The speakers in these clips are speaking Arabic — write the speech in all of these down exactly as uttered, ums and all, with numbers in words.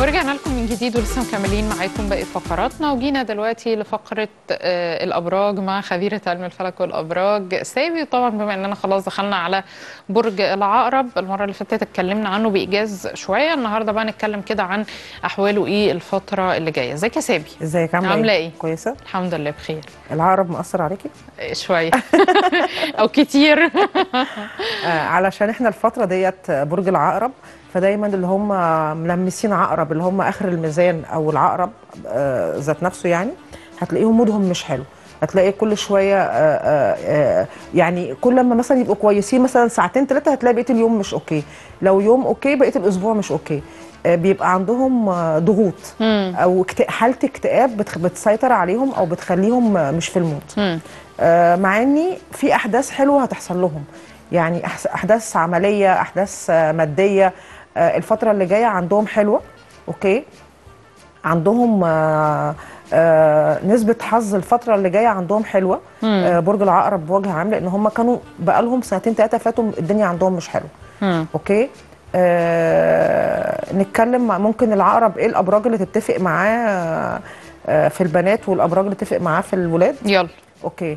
ورجعنا لكم من جديد ولسه مكملين معاكم باقي فقراتنا، وجينا دلوقتي لفقره الابراج مع خبيره علم الفلك والابراج سابي. طبعا بما اننا خلاص دخلنا على برج العقرب، المره اللي فاتت اتكلمنا عنه بايجاز شويه، النهارده بقى نتكلم كده عن احواله ايه الفتره اللي جايه. ازيك يا سابي؟ ازيك، عامله ايه؟ كويسه الحمد لله بخير. العقرب مأثر عليكي؟ شويه او كتير علشان احنا الفتره ديت برج العقرب، فدايما اللي هم ملمسين عقرب اللي هم اخر الميزان او العقرب آه ذات نفسه، يعني هتلاقيهم مودهم مش حلو، هتلاقي كل شويه آه آه يعني كل لما مثلا يبقوا كويسين مثلا ساعتين ثلاثه هتلاقي بقيه اليوم مش اوكي، لو يوم اوكي بقيه الاسبوع مش اوكي، آه بيبقى عندهم آه ضغوط او حاله اكتئاب بتسيطر عليهم او بتخليهم آه مش في المود، آه مع اني في احداث حلوه هتحصل لهم، يعني احداث عمليه احداث آه ماديه الفترة اللي جاية عندهم حلوة، أوكي؟ عندهم آآ آآ نسبة حظ الفترة اللي جاية عندهم حلوة، برج العقرب بوجه عام، لأن هم كانوا بقالهم سنتين تلاتة فاتوا الدنيا عندهم مش حلوة، أوكي؟ نتكلم ممكن العقرب إيه الأبراج اللي تتفق معاه في البنات والأبراج اللي تتفق معاه في الولاد؟ يلا أوكي.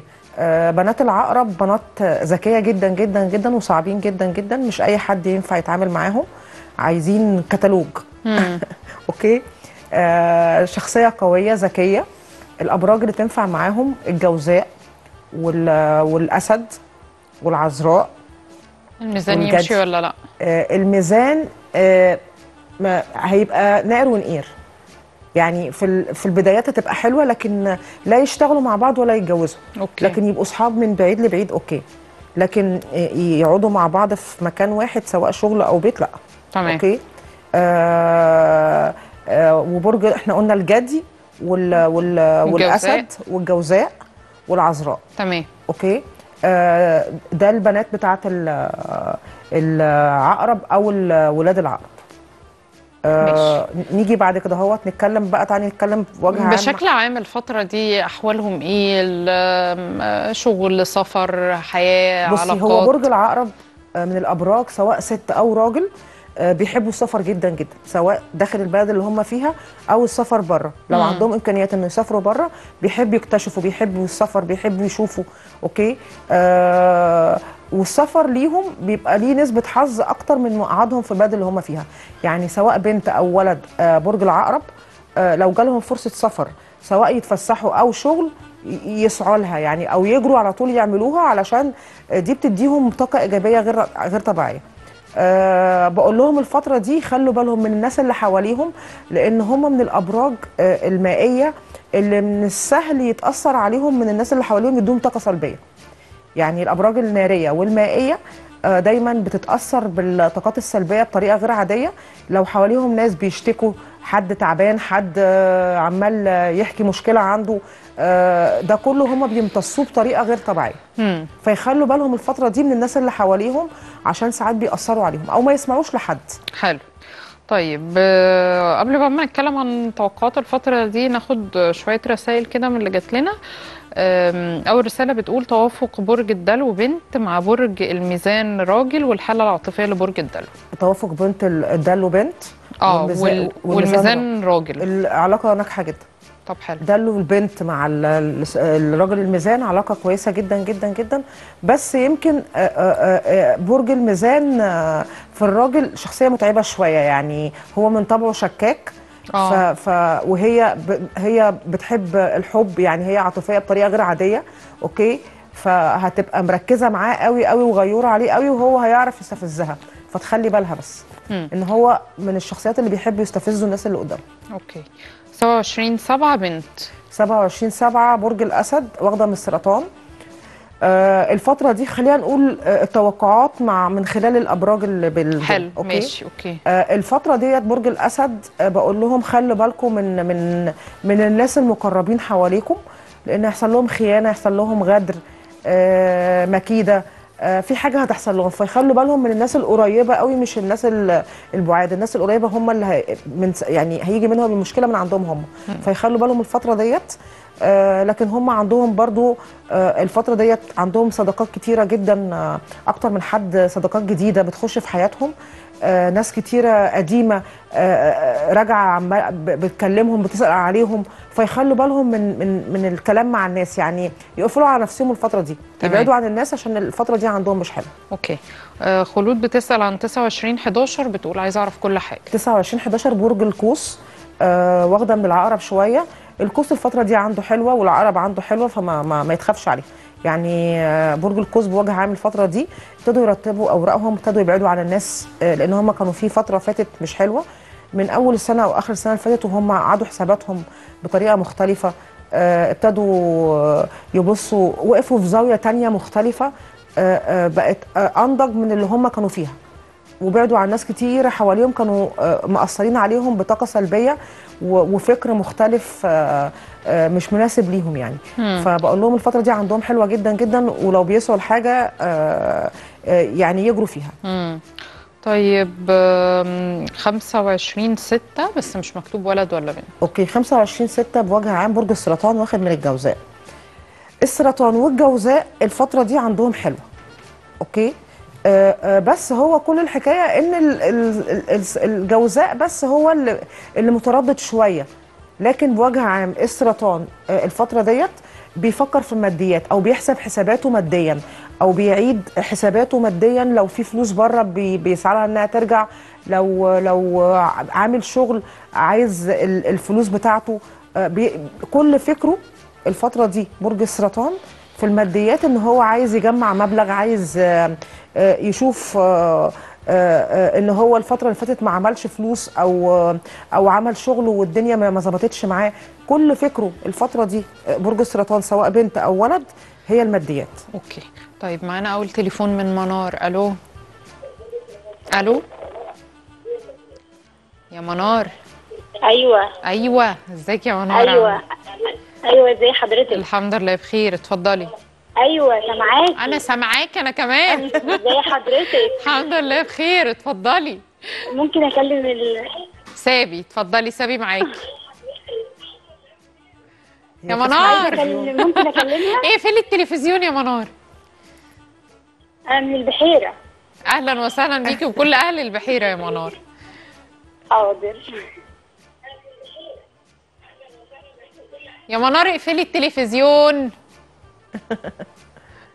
بنات العقرب بنات ذكية جدا جدا جدا وصعبين جدا جدا، مش أي حد ينفع يتعامل معاهم، عايزين كتالوج اوكي. آه شخصيه قويه ذكيه، الابراج اللي تنفع معاهم الجوزاء والاسد والعذراء. الميزان يمشي ولا لا؟ آه الميزان آه ما هيبقى نقر ونقير، يعني في في البدايات هتبقى حلوه، لكن لا يشتغلوا مع بعض ولا يتجوزوا، لكن يبقوا اصحاب من بعيد لبعيد اوكي، لكن يقعدوا مع بعض في مكان واحد سواء شغل او بيت لا. تمام اوكي. آه آه وبرج احنا قلنا الجدي وال وال والاسد والجوزاء والعذراء. تمام اوكي. آه ده البنات بتاعه العقرب او ولاد العقرب. آه نيجي بعد كده اهوت نتكلم بقى تاني، نتكلم بوجه عام بشكل عام الفتره دي احوالهم ايه؟ شغل، سفر، حياه، علاقات. بصي هو برج العقرب من الابراج سواء ست او راجل بيحبوا السفر جدا جدا، سواء داخل البلد اللي هم فيها او السفر بره، لو مم. عندهم امكانيات انه يسافروا بره بيحبوا يكتشفوا، بيحبوا السفر، بيحبوا يشوفوا اوكي. آه والسفر ليهم بيبقى ليه نسبه حظ اكتر من مقعدهم في البلد اللي هم فيها، يعني سواء بنت او ولد آه برج العقرب آه لو جالهم فرصه سفر سواء يتفسحوا او شغل يسعوا لها، يعني او يجروا على طول يعملوها، علشان دي بتديهم طاقه ايجابيه غير غير طبيعيه. أه بقول لهم الفترة دي خلوا بالهم من الناس اللي حواليهم، لأن هم من الأبراج أه المائية اللي من السهل يتأثر عليهم من الناس اللي حواليهم، يدوهم طاقة سلبية، يعني الأبراج النارية والمائية أه دايما بتتأثر بالطاقات السلبية بطريقة غير عادية، لو حواليهم ناس بيشتكوا، حد تعبان، حد أه عمال يحكي مشكلة عنده، أه ده كله هم بيمتصوه بطريقة غير طبيعية. فيخلوا بالهم الفترة دي من الناس اللي حواليهم عشان ساعات بيأثروا عليهم أو ما يسمعوش لحد. حلو. طيب قبل بقى ما نتكلم عن توقعات الفترة دي ناخد شوية رسائل كده من اللي جات لنا. أول رسالة بتقول توافق برج الدلو بنت مع برج الميزان راجل، والحالة العاطفية لبرج الدلو. توافق بنت الدلو بنت اه والميزان, والميزان راجل، العلاقة ناجحة جدا. طب حلو. دلو البنت مع الراجل الميزان علاقه كويسه جدا جدا جدا، بس يمكن برج الميزان في الراجل شخصيه متعبه شويه، يعني هو من طبعه شكاك آه. ف وهي هي بتحب الحب، يعني هي عاطفيه بطريقه غير عاديه اوكي، فهتبقى مركزه معاه قوي قوي وغيوره عليه قوي، وهو هيعرف يستفزها، فتخلي بالها بس م. ان هو من الشخصيات اللي بيحبوا يستفزوا الناس اللي قدامه. اوكي. سبعة وعشرين سبعة بنت. سبعة وعشرين سبعة برج الأسد واخدة من السرطان. آه الفترة دي خلينا نقول آه التوقعات مع من خلال الأبراج اللي بال حلو أوكي. ماشي أوكي. آه الفترة ديت برج الأسد آه بقول لهم خلوا بالكم من من من الناس المقربين حواليكم، لأن هيحصل لهم خيانة، هيحصل لهم غدر، آه مكيدة، آه في حاجة هتحصل لهم، فيخلوا بالهم من الناس القريبة قوي مش الناس البعاد، الناس القريبة هم اللي هي من يعني هيجي منهم المشكلة من عندهم هم، فيخلوا بالهم الفترة ديت. لكن هم عندهم برضو الفترة ديت عندهم صداقات كتيرة جدا، أكتر من حد، صداقات جديدة بتخش في حياتهم، ناس كتيرة قديمة راجعة بتكلمهم بتسأل عليهم، فيخلوا بالهم من من من الكلام مع الناس، يعني يقفلوا على نفسهم الفترة دي، يبعدوا عن الناس عشان الفترة دي عندهم مش حلوة. اوكي. آه خلود بتسأل عن تسعة وعشرين حداشر، بتقول عايزة أعرف كل حاجة. تسعة وعشرين حداشر برج القوس، آه واخدة من العقرب شوية، القوس الفترة دي عنده حلوة والعقرب عنده حلوة، فما ما, ما يتخافش عليه. يعني برج القوس بوجه عام الفترة دي ابتدوا يرتبوا أوراقهم، ابتدوا يبعدوا عن الناس، لأن هم كانوا في فترة فاتت مش حلوة من أول السنة أو آخر السنة اللي فاتت، وهم عادوا حساباتهم بطريقة مختلفة، ابتدوا يبصوا، وقفوا في زاوية تانية مختلفة بقت أنضج من اللي هم كانوا فيها، وبعدوا عن ناس كتير حواليهم كانوا مأثرين عليهم بطاقة سلبية وفكر مختلف مش مناسب ليهم يعني. مم. فبقول لهم الفترة دي عندهم حلوة جدا جدا، ولو بيسعوا لحاجة يعني يجروا فيها. مم. طيب خمسة وعشرين ستة، بس مش مكتوب ولد ولا بنت. اوكي. خمسة وعشرين ستة بوجه عام برج السرطان، واخد من الجوزاء. السرطان والجوزاء الفترة دي عندهم حلوة. اوكي. بس هو كل الحكايه ان الجوزاء بس هو اللي اللي متردد شويه، لكن بوجه عام السرطان الفتره ديت بيفكر في الماديات، او بيحسب حساباته ماديا، او بيعيد حساباته ماديا، لو في فلوس بره بيسعى لها انها ترجع، لو لو عامل شغل عايز الفلوس بتاعته، كل فكره الفتره دي برج السرطان في الماديات، ان هو عايز يجمع مبلغ، عايز يشوف ان هو الفتره اللي فاتت ما عملش فلوس او او عمل شغله والدنيا ما ظبطتش معاه، كل فكره الفتره دي برج السرطان سواء بنت او ولد هي الماديات. اوكي. طيب معانا اول تليفون من منار. الو الو يا منار. ايوه ايوه ازيك يا منار؟ ايوه ايوه ازي حضرتك؟ الحمد لله بخير، اتفضلي. ايوه سامعاكي. انا سامعاكي انا كمان. ازي حضرتك؟ الحمد لله بخير، اتفضلي. ممكن اكلم ال... سابي. اتفضلي سابي معاكي. يا منار ممكن اكلمها؟ ايه فين التلفزيون يا منار؟ انا من البحيره. اهلا وسهلا بيكي وكل اهل البحيره يا منار. حاضر. يا منار اقفلي التلفزيون.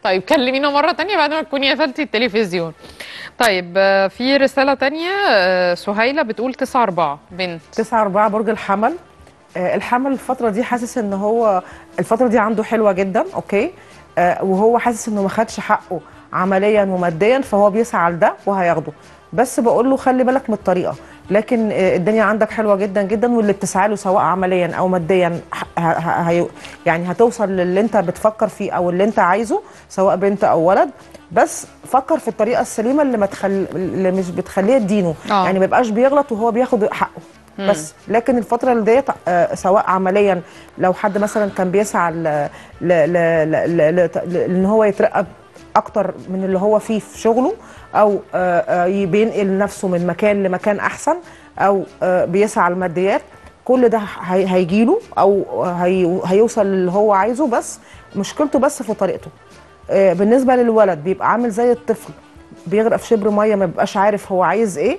طيب كلمينا مرة تانية بعد ما تكوني قفلتي التلفزيون. طيب في رسالة تانية سهيلة بتقول تسعة أربعة بنت. تسعة أربعة برج الحمل. الحمل الفترة دي حاسس ان هو الفترة دي عنده حلوة جدا، اوكي، وهو حاسس انه ما خدش حقه عمليا وماديا، فهو بيسعى لده وهياخده، بس بقول له خلي بالك من الطريقة، لكن الدنيا عندك حلوة جدا جدا، واللي بتسعى له سواء عمليا أو ماديا يعني هتوصل للي أنت بتفكر فيه أو اللي أنت عايزه سواء بنت أو ولد، بس فكر في الطريقة السليمة اللي ما تخل... اللي مش بتخليه تدينه، أوه. يعني ما يبقاش بيغلط وهو بياخد حقه، مم. بس لكن الفترة اللي ديت سواء عمليا لو حد مثلا كان بيسعى ل... ل... ل... ل... ل... إن هو يترقى أكتر من اللي هو فيه في شغله، أو بينقل نفسه من مكان لمكان أحسن، أو بيسعى الماديات، كل ده هيجيله أو هيوصل اللي هو عايزه، بس مشكلته بس في طريقته. بالنسبة للولد بيبقى عامل زي الطفل بيغرق في شبر مية، ما بيبقاش عارف هو عايز إيه،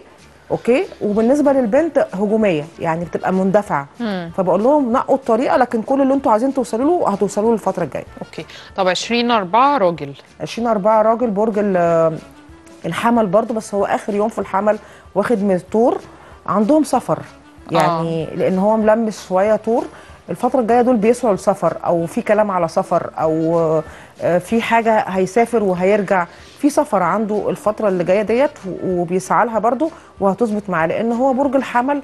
أوكي. وبالنسبة للبنت هجومية، يعني بتبقى مندفعة، فبقول لهم نقوا الطريقة، لكن كل اللي أنتوا عايزين توصلوا له هتوصلوا له الفترة الجاية. أوكي. طب عشرين أربعة راجل. عشرين أربعة راجل برج الحمل برضو، بس هو آخر يوم في الحمل واخد من الطور، عندهم سفر يعني، آه. لأن هو ملمس شوية طور، الفترة الجاية دول بيسعوا لسفر، أو في كلام على سفر، أو في حاجة هيسافر وهيرجع، في سفر عنده الفترة اللي جاية ديت وبيسعى لها برضو وهتظبط معاه، لأن هو برج الحمل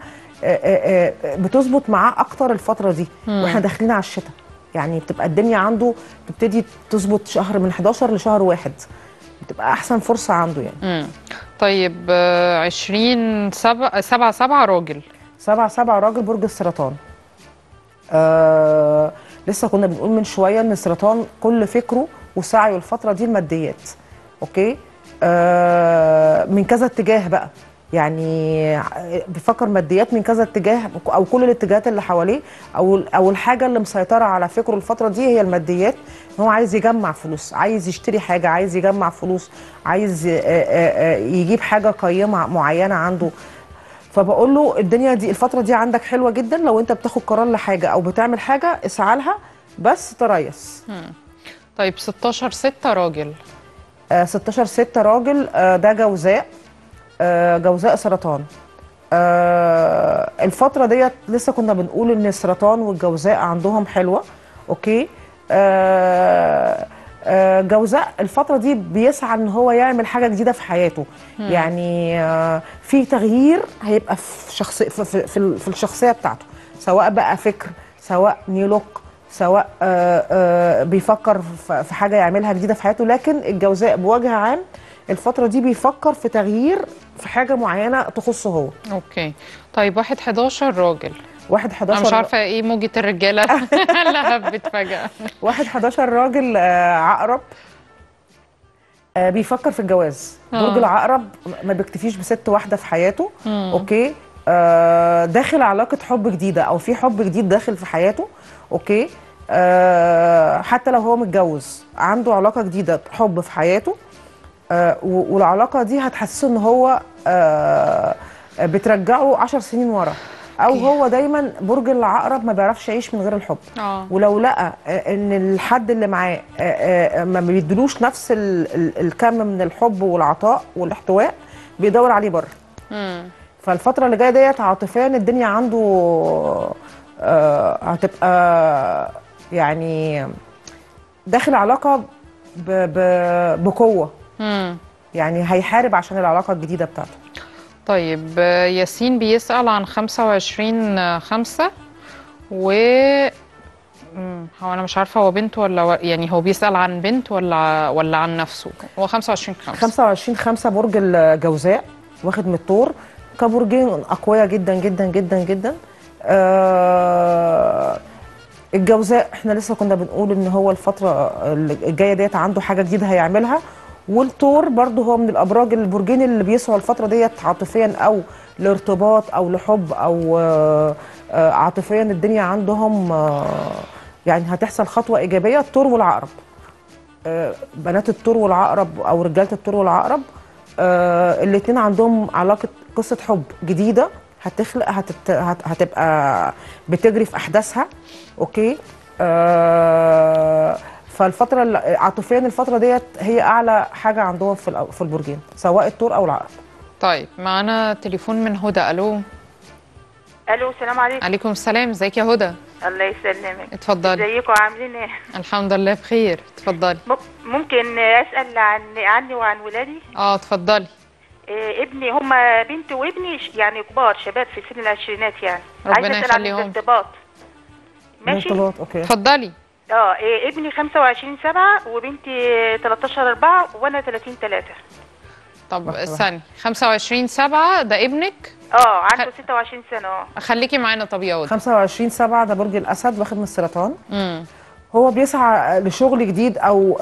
بتظبط معاه أكتر الفترة دي، مم. وإحنا داخلين على الشتاء، يعني بتبقى الدنيا عنده بتبتدي تظبط شهر، من حداشر لشهر واحد بتبقى أحسن فرصة عنده يعني. مم. طيب عشرين سبعة سبعة سبعة راجل. سبعة سبعة راجل برج السرطان. آه لسه كنا بنقول من شويه ان السرطان كل فكره وسعيه الفتره دي الماديات، اوكي، آه من كذا اتجاه بقى، يعني بيفكر ماديات من كذا اتجاه او كل الاتجاهات اللي حواليه، او او الحاجه اللي مسيطره على فكره الفتره دي هي الماديات. هو عايز يجمع فلوس، عايز يشتري حاجه، عايز يجمع فلوس، عايز يجيب حاجه قيمه معينه عنده. فبقول له الدنيا دي الفتره دي عندك حلوه جدا، لو انت بتاخد قرار لحاجه او بتعمل حاجه اسعى لها بس تريث. طيب ستاشر ستة راجل. آه ستاشر ستة راجل. آه ده جوزاء، آه جوزاء سرطان. آه الفترة ديت لسه كنا بنقول ان السرطان والجوزاء عندهم حلوة، اوكي. آه آه جوزاء الفترة دي بيسعى ان هو يعمل حاجة جديدة في حياته، م. يعني آه في تغيير هيبقى في شخص في, في, في, في الشخصية بتاعته، سواء بقى فكر، سواء نيلوك، سواء آآ آآ بيفكر في حاجه يعملها جديده في حياته. لكن الجوزاء بوجه عام الفتره دي بيفكر في تغيير في حاجه معينه تخصه هو. اوكي. طيب واحد حداشر راجل. واحد حداشر انا مش عارفه ايه موجه الرجاله اللي هبت فجاه. واحد حداشر راجل عقرب بيفكر في الجواز. برج العقرب ما بيكتفيش بست واحده في حياته، مم. اوكي. داخل علاقه حب جديده او في حب جديد داخل في حياته، اوكي. أه حتى لو هو متجوز عنده علاقه جديده حب في حياته، أه والعلاقه دي هتحسسه ان هو أه بترجعه عشر سنين ورا، او هو دايما برج العقرب ما بيعرفش يعيش من غير الحب. أوه. ولو لقى ان الحد اللي معاه ما بيدلوش نفس الكم من الحب والعطاء والاحتواء بيدور عليه بره. فالفتره اللي جايه ديت عاطفيا الدنيا عنده آه هتبقى يعني داخل علاقه ب ب بقوه، مم. يعني هيحارب عشان العلاقه الجديده بتاعته. طيب ياسين بيسال عن خمسة وعشرين خمسة و هو انا مش عارفه هو بنت ولا، يعني هو بيسال عن بنت ولا ولا عن نفسه. هو خمسة وعشرين خمسة خمسة وعشرين خمسة برج الجوزاء واخد من الثور، كبرجين اقوياء جدا جدا جدا جدا. آه الجوزاء احنا لسه كنا بنقول ان هو الفتره الجايه ديت عنده حاجه جديده هيعملها، والثور برضه هو من الابراج البرجين اللي بيسعوا الفتره ديت عاطفيا او لارتباط او لحب او آه آه عاطفيا الدنيا عندهم آه يعني هتحصل خطوه ايجابيه. الثور والعقرب، آه بنات الثور والعقرب او رجاله الثور والعقرب، آه الاثنين عندهم علاقه قصه حب جديده هتخلق هتت... هت... هتبقى بتجري في احداثها، اوكي. آه... فالفتره عاطفيا الفتره ديت هي اعلى حاجه عندهم في في البرجين سواء الثور او العقرب. طيب معانا تليفون من هدى. الو. الو السلام عليكم. عليكم السلام. ازيك يا هدى؟ الله يسلمك. اتفضلي. ازيكم عاملين ايه؟ الحمد لله بخير. اتفضلي. ممكن اسال عن عني وعن ولادي؟ اه اتفضلي. ابني هما بنت وابني يعني كبار شباب في سن العشرينات، يعني ربنا يخليهم. عايزه ارتباط. ماشي ارتباط. اوكي اتفضلي. اه ابني خمسة وعشرين سبعة وبنتي تلتاشر أربعة وانا تلاتين تلاتة. طب استني، خمسة وعشرين سبعة ده ابنك؟ اه عنده خ... ستة وعشرين سنة. اه خليكي معانا. طب يا ولد خمسة وعشرين سبعة ده برج الاسد واخد من السرطان. امم هو بيسعى لشغل جديد او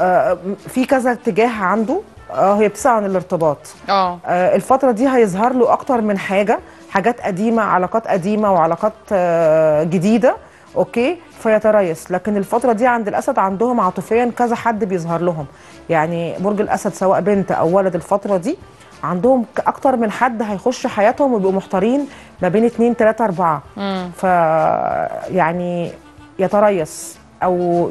في كذا اتجاه عنده. اه هي بتسعى عن الارتباط. اه الفترة دي هيظهر له أكتر من حاجة، حاجات قديمة، علاقات قديمة وعلاقات آه جديدة، أوكي؟ فيتريث. لكن الفترة دي عند الأسد عندهم عاطفيا كذا حد بيظهر لهم، يعني برج الأسد سواء بنت أو ولد الفترة دي عندهم أكتر من حد هيخش حياتهم ويبقوا محتارين ما بين اتنين تلاتة أربعة. امم ف يعني يتريث أو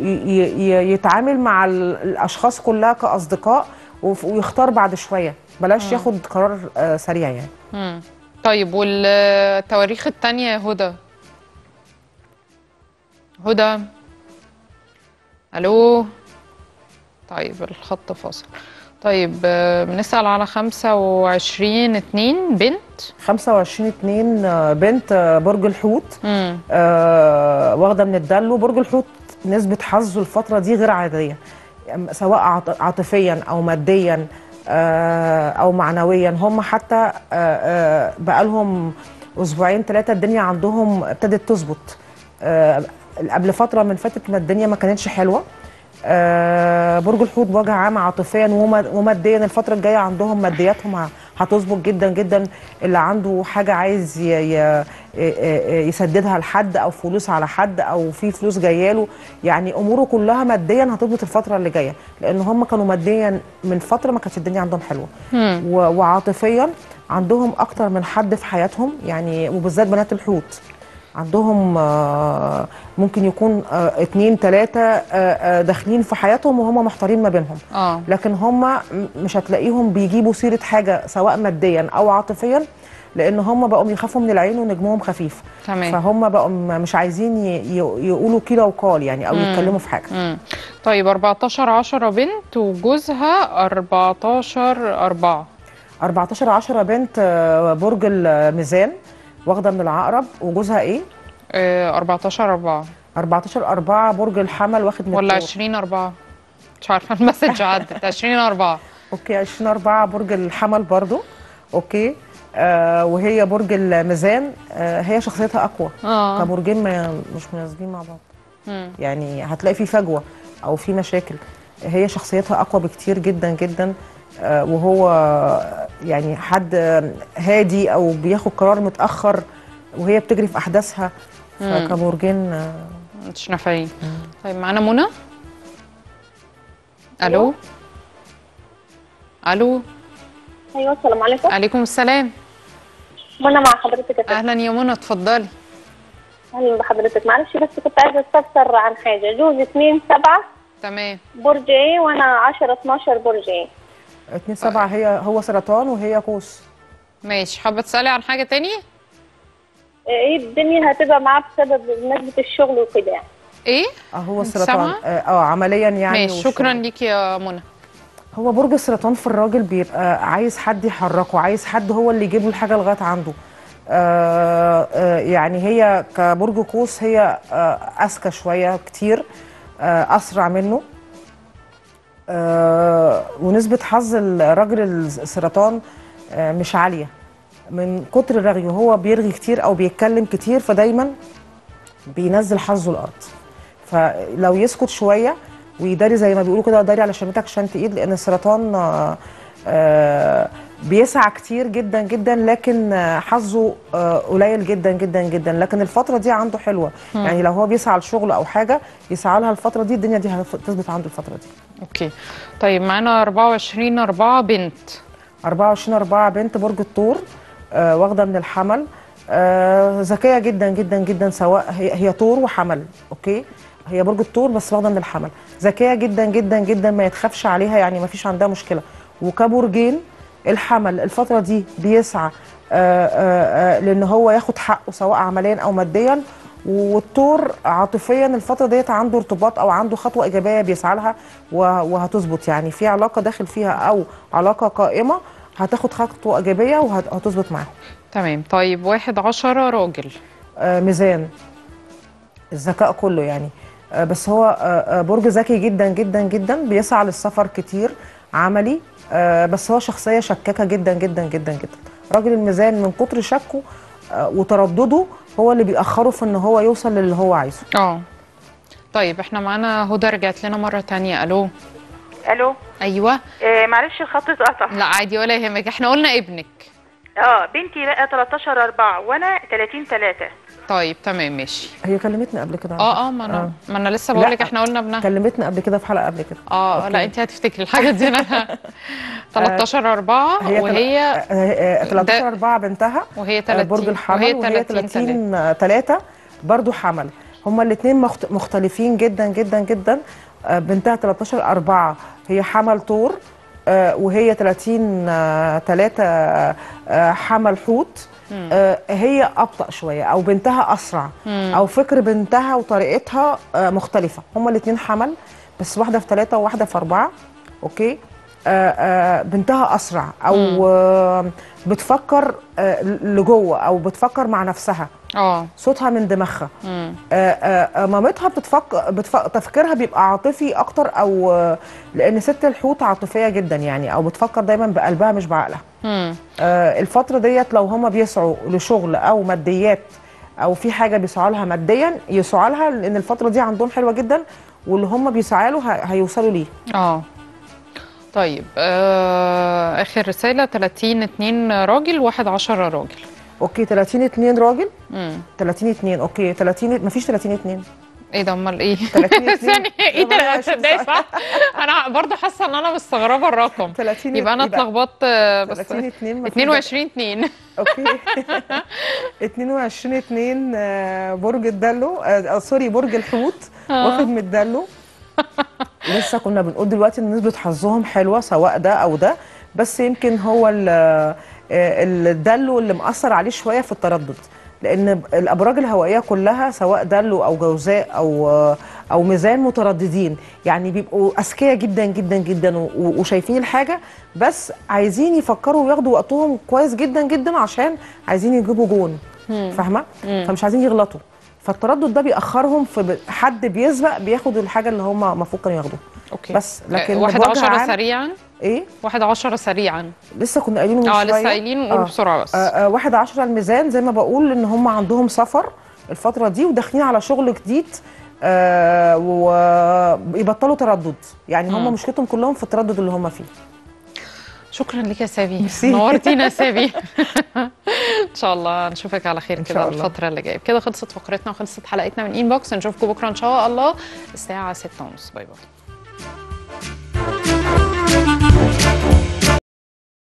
يتعامل مع الأشخاص كلها كأصدقاء ويختار بعد شويه، بلاش مم. ياخد قرار سريع يعني. امم طيب والتواريخ الثانيه يا هدى؟ هدى الو. طيب الخط فاصل. طيب بنسال على خمسة وعشرين اتنين بنت. خمسة وعشرين اتنين بنت برج الحوت، آه واخده من الدلو. برج الحوت نسبه حظه الفتره دي غير عاديه سواء عاطفيا او ماديا او معنويا. هم حتى بقالهم اسبوعين ثلاثه الدنيا عندهم ابتدت تظبط. قبل فتره من فاتت ما الدنيا ما كانتش حلوه. برج الحوت بوجه عام عاطفيا وماديا الفتره الجايه عندهم مادياتهم هتظبط جدا جدا. اللي عنده حاجه عايز يسددها لحد او فلوس على حد او في فلوس جاياله، يعني اموره كلها ماديا هتظبط الفتره اللي جايه، لان هم كانوا ماديا من فتره ما كانتش الدنيا عندهم حلوه، وعاطفيا عندهم اكتر من حد في حياتهم، يعني وبالذات بنات الحوت عندهم آه ممكن يكون آه اتنين تلاتة آه آه داخلين في حياتهم وهم محتارين ما بينهم، آه. لكن هم مش هتلاقيهم بيجيبوا سيرة حاجة سواء ماديا أو عاطفيا، لأن هم بقوا يخافوا من العين ونجمهم خفيف. تمام. فهم بقوا مش عايزين يقولوا كده وقال يعني أو مم. يتكلموا في حاجة. مم. طيب أربعتاشر عشرة بنت وجوزها أربعتاشر أربعة. أربعتاشر عشرة بنت برج الميزان واخده من العقرب، وجوزها ايه؟ آه أربعتاشر أربعة. أربعتاشر أربعة برج الحمل واخد من ولا عشرين أربعة؟ مش عارفه المسج عدت. عشرين أربعة. اوكي عشرين أربعة برج الحمل برضو، اوكي آه وهي برج الميزان، آه هي شخصيتها اقوى، آه. فبرجين مش مناسبين مع بعض، مم. يعني هتلاقي في فجوه او في مشاكل. هي شخصيتها اقوى بكتير جدا جدا، وهو يعني حد هادي او بياخد قرار متاخر وهي بتجري في احداثها، فكبرجين مش نافعين. طيب معانا منى. الو الو. ايوه السلام عليكم. عليكم السلام. منى مع حضرتك. اهلا يا منى اتفضلي. اهلا بحضرتك. معلش بس كنت عايزه استفسر عن حاجه. جوزي اتنين سبعة. تمام. برج ايه وانا عشرة اتناشر برج ايه؟ اتنين سبعة هي هو سرطان وهي قوس. ماشي. حابة تسألي عن حاجة تانية؟ ايه الدنيا هتبقى معاه بسبب نسبة الشغل وكده يعني. ايه؟ هو سرطان اه عمليا يعني. ماشي شكرا ليكي يا منى. هو برج السرطان في الراجل بيبقى عايز حد يحركه، عايز حد هو اللي يجيب له الحاجة لغاية عنده. آه آه يعني هي كبرج قوس هي آه أذكى شوية كتير، آه أسرع منه. آه ونسبة حظ الراجل السرطان آه مش عالية من كتر رغيه، هو بيرغي كتير أو بيتكلم كتير فدايما بينزل حظه الأرض، فلو يسكت شوية ويداري زي ما بيقولوا كده داري على شمتك شنت إيد، لأن السرطان آه آه بيسعى كتير جدا جدا لكن حظه قليل جدا جدا جدا، لكن الفتره دي عنده حلوه، مم. يعني لو هو بيسعى لشغل او حاجه يسعى لها الفتره دي الدنيا دي هتظبط عنده الفتره دي. اوكي طيب معانا أربعة وعشرين أربعة بنت. أربعة وعشرين أربعة بنت برج الثور آه واخده من الحمل، ذكيه آه جدا جدا جدا، سواء هي هي ثور وحمل، اوكي هي برج الثور بس واخده من الحمل، ذكيه جدا جدا جدا ما يتخافش عليها يعني ما فيش عندها مشكله. وكبرجين الحمل الفترة دي بيسعى آآ آآ لأن هو ياخد حقه سواء عمليا أو ماديا، والثور عاطفيا الفترة ديت عنده ارتباط أو عنده خطوة إيجابية بيسعى لها وهتظبط، يعني في علاقة داخل فيها أو علاقة قائمة هتاخد خطوة إيجابية وهتظبط معاها. تمام. طيب واحد عشرة راجل ميزان الذكاء كله يعني، بس هو برج ذكي جدا جدا جدا بيسعى للسفر كتير عملي، آه بس هو شخصيه شكاكه جدا جدا جدا جدا. راجل الميزان من كتر شكه آه وتردده هو اللي بيأخره في ان هو يوصل للي هو عايزه. اه طيب احنا معانا هدى رجعت لنا مره ثانيه. الو الو. ايوه آه معلش الخط اتقطع. لا عادي ولا يهمك، احنا قلنا ابنك. اه بنتي بقى تلتاشر أربعة وانا تلاتين تلاتة. طيب تمام ماشي. هي كلمتني قبل كده. اه اه ما انا آه. ما انا لسه بقول لك احنا قلنا ابنها. كلمتني قبل كده في حلقه قبل كده. اه أوكي. لا انت هتفتكري الحاجه دي انا. تلتاشر أربعة هي وهي تلتاشر أربعة بنتها وهي تلاتين برج الحمل وهي, وهي تلاتين تلاتة برضه حمل. هما الاثنين مختلفين جدا جدا جدا. بنتها تلتاشر أربعة هي حمل ثور وهي تلاتين تلاتة حمل حوت. آه هي أبطأ شوية أو بنتها أسرع، مم. أو فكر بنتها وطريقتها آه مختلفة. هما الاتنين حمل بس واحدة في تلاتة وواحدة في أربعة، أوكي آه آه بنتها أسرع أو آه بتفكر آه لجوه أو بتفكر مع نفسها، أوه. صوتها من دماغها. آه آه مامتها بتفكر بتفك... تفكيرها بيبقى عاطفي أكتر أو آه لأن ست الحوت عاطفية جدا يعني، أو بتفكر دايما بقلبها مش بعقلها. آه الفترة ديت لو هما بيسعوا لشغل أو ماديات أو في حاجة بيسعوا لها ماديا يسعوا لها، لأن الفترة دي عندهم حلوة جدا واللي هما بيسعوا له هيوصلوا ليه. أوه. طيب آه اخر رساله ثلاثين اتنين راجل واحد عشرة راجل. اوكي ثلاثين اتنين راجل امم ثلاثين اتنين اوكي ثلاثين مفيش ثلاثين اتنين ايه ده امال ايه؟ ثانيه ايه ده تصدقي صح؟ انا برضه حاسه ان انا مستغربه الرقم يبقى انا اتلخبطت بس اتنين وعشرين اتنين اوكي اتنين وعشرين اتنين برج الدلو آه سوري برج الحوت واخد من الدلو لسه كنا بنقول دلوقتي ان نسبه حظهم حلوه سواء ده او ده بس يمكن هو الدلو اللي مأثر عليه شويه في التردد لان الابراج الهوائيه كلها سواء دلو او جوزاء او او ميزان مترددين يعني بيبقوا اذكياء جدا جدا جدا وشايفين الحاجه بس عايزين يفكروا وياخدوا وقتهم كويس جدا جدا عشان عايزين يجيبوا جون فاهمه فمش عايزين يغلطوا فالتردد ده بيأخرهم في حد بيسبق بياخدوا الحاجه اللي هم المفروض كانوا ياخدوها اوكي بس لكن واحد عشرة سريعا ايه؟ واحد عشرة سريعا لسه كنا قايلين من شويه اه لسه قايلين نقول بسرعه بس آه آه واحد عشرة الميزان زي ما بقول ان هم عندهم سفر الفتره دي وداخلين على شغل جديد آه ويبطلوا تردد يعني هم مشكلتهم كلهم في التردد اللي هم فيه. شكرا لك يا سابي نورتينا يا سابي ان شاء الله نشوفك على خير كده الفتره اللي جايه. كده خلصت فقرتنا وخلصت حلقتنا من انبوكس نشوفكم بكره ان شاء الله الساعه ستة ونص باي باي.